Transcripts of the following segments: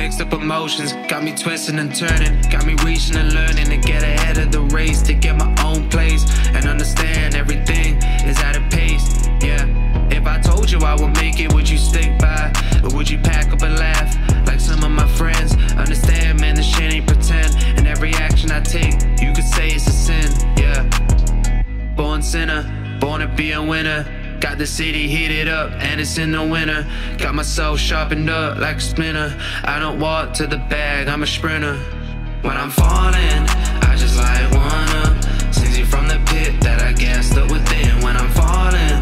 mixed up emotions, got me twisting and turning, got me reaching and learning to get ahead of the race, to get my own place and understand everything is at a pace. Yeah, if I told you I would make it, would you stick by, or would you pack up and laugh like some of my friends? Understand, man, this shit ain't pretend, and every action I take you could say it's a sin. Yeah, born sinner, born to be a winner. Got the city heated up and it's in the winter. Got myself sharpened up like a spinner. I don't walk to the bag, I'm a sprinter. When I'm falling, I just light one up. Sings you from the pit that I gassed up within. When I'm falling,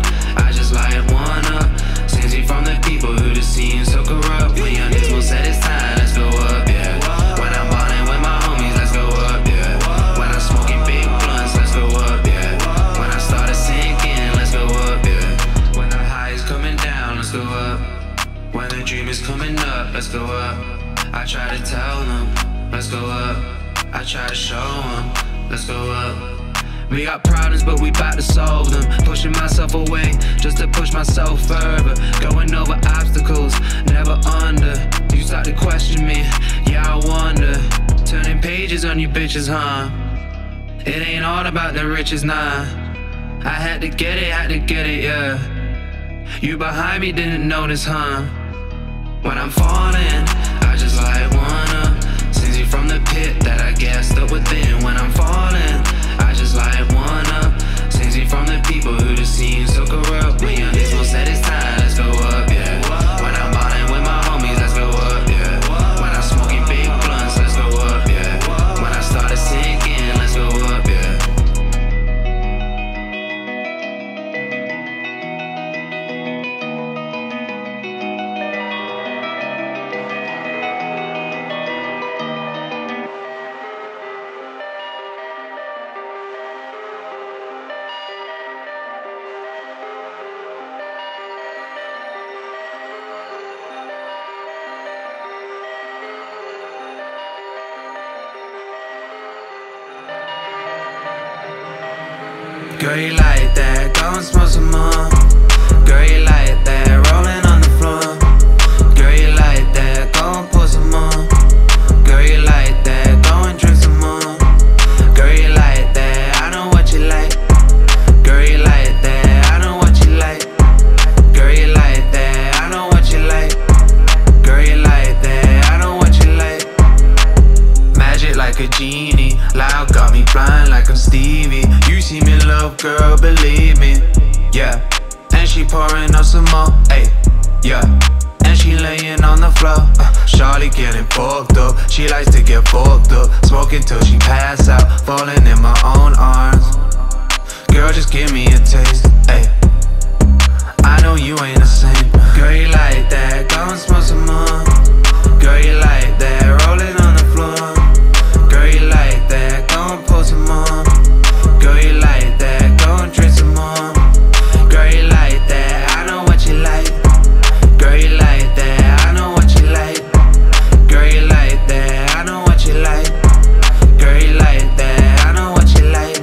I just light one up. Sings you from the people who just seem so corrupt. When young Nismo said it's time, let's go up, yeah. When I'm ballin' with my homies, let's go up, yeah. When I'm smoking big blunts, let's go up, yeah. When I started sinking, let's go up, yeah. Coming down, let's go up. When the dream is coming up, let's go up. I try to tell them, let's go up. I try to show them, let's go up. We got problems, but we bout to solve them. Pushing myself away, just to push myself further. Going over obstacles, never under. You start to question me, yeah, I wonder. Turning pages on you bitches, huh? It ain't all about the riches, nah. I had to get it, yeah. You behind me didn't notice, huh? When I'm falling, I just light one up. Sings you from the pit that I gassed up within. When I'm falling, I just light one up. Sings you from the people who just seem so corrupt. When young Nismo said it's time, let's go up, yeah. When I'm ballin' with my homies, let's go up, yeah. When I'm smoking big blunts, let's go up, yeah. When I started sinking, let's go up, yeah. Girl, you like that, go and smoke some more. Girl, you like that, rolling on the floor. Girl, you like that, go and pour some more. Girl, you like that, go and drink some more. Girl, you like that, I know what you like. Girl, you like that, I know what you like. Girl, you like that, I know what you like. Girl, you like that, I know what you like. Magic like a genie, loud got me blind like I'm Stevie. You see me love, girl, believe me, yeah. And she pouring up some more, ayy, yeah. And she laying on the floor, Charlie getting fucked up. She likes to get fucked up, smoking till she pass out, falling in my own arms. Girl, just give me a taste, ayy. I know you ain't the same. Girl, you like that, go and smoke some more. Girl, you like that, rolling on the floor. Girl, you like that, go and pour some more. Girl, you like that, go and drink some more. Girl, you like that, I know what you like. Girl, you like that, I know what you like. Girl, you like that, I know what you like. Girl, you like that, I know what you like.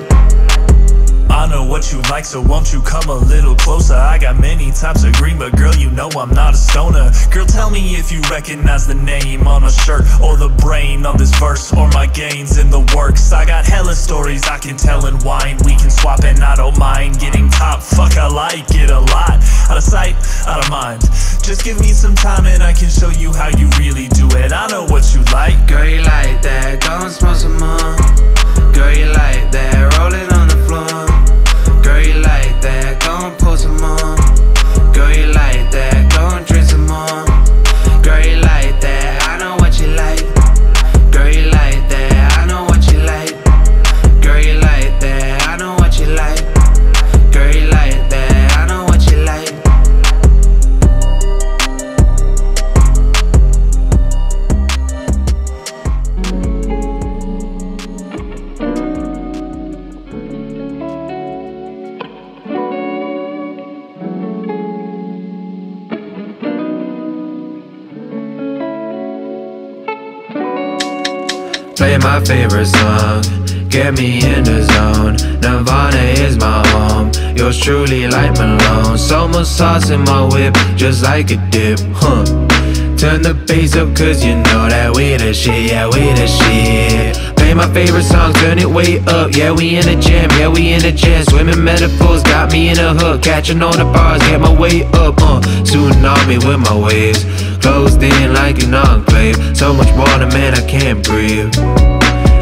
I know what you like, so won't you come a little closer? I got many types of green, but girl, you know I'm not a stoner. Girl, tell me if you recognize the name on a shirt, or the brain on this verse, or my gains in the works. I got hella stories I can tell and wine. We can swap and I don't mind getting top. Fuck, I like it a lot. Out of sight, out of mind. Just give me some time and I can show you how you really do it. I know what you like. Girl, you like that, go and smoke some more. Girl, you like that, rolling on the floor. Girl, you like that, go and pour some more. Girl, you like that, go and drink some more. Girl, you like that, I know what you like. Girl, you like that, I know what you like. Girl, you like that, I know what you like. Girl, you like that, I know what you like. Play my favorite song, get me in the zone. Nirvana is my home, yours truly like Malone. So much sauce in my whip, just like a dip, huh. Turn the bass up, cause you know that we the shit, yeah, we the shit. Play my favorite song, turn it way up, yeah, we in the jam, yeah, we in the jam. Swimming metaphors got me in a hook, catching on the bars, get my way up, tsunami with my waves, closed in like an enclave. So much water, man, I can't breathe.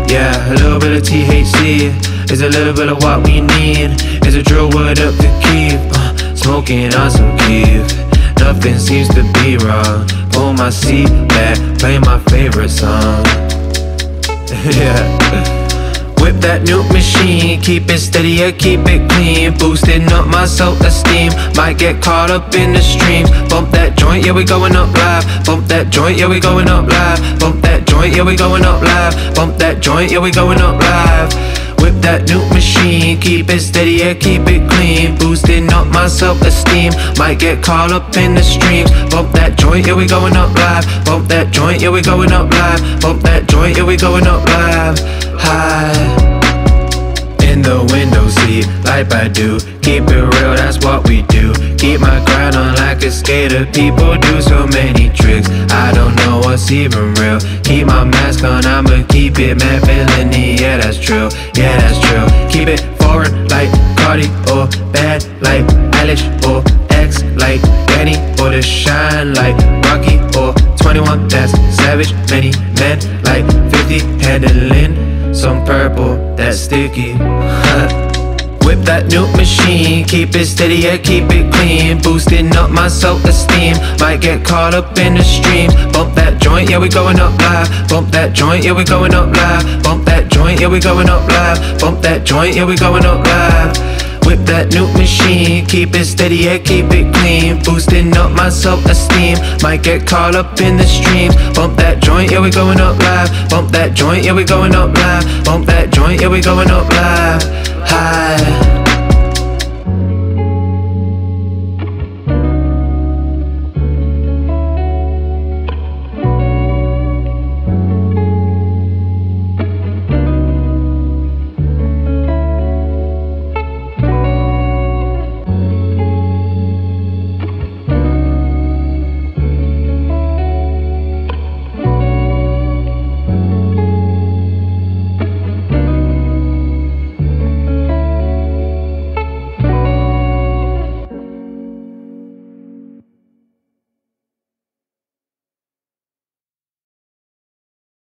Yeah, a little bit of THC is a little bit of what we need. It's a drill word up to keep, smoking on some keef. Nothing seems to be wrong. Pull my seat back, play my favorite song. Yeah. Whip that new machine, keep it steady, I keep it clean. Boosting up my self-esteem, might get caught up in the streams. Bump that joint, yeah, we going up live. Bump that joint, yeah, we going up live. Bump that joint, yeah, we going up live. Bump that joint, yeah, we going up live. Whip that new machine, keep it steady, I keep it clean. Boosting up my self-esteem, might get caught up in the streams. Bump that joint, yeah, we going up live. Bump that joint, yeah, we going up live. Bump that joint, yeah, we going up live. High in the window seat, like I do. Keep it real, that's what we do. Keep my grind on like a skater. People do so many tricks, I don't know what's even real. Keep my mask on, I'ma keep it Mad Villainy, yeah that's true, yeah that's true. Keep it foreign like Cardi or bad like Eilish or X like Danny, or the shine like Rocky or 21, that's savage. Many men like 50 handling some purple that's sticky. Whip that new machine, keep it steady, I keep it clean. Boosting up my self-esteem, might get caught up in the stream. Bump that joint, yeah, we going up live. Bump that joint, yeah, we going up live. Bump that joint, yeah, we going up live. Bump that joint, yeah, we going up live. Whip that new machine, keep it steady, I keep it clean. Boosting up my self-esteem, might get caught up in the streams. Bump that joint, yeah, we going up live. Bump that joint, yeah, we going up live. Bump that joint, yeah, we going up live. High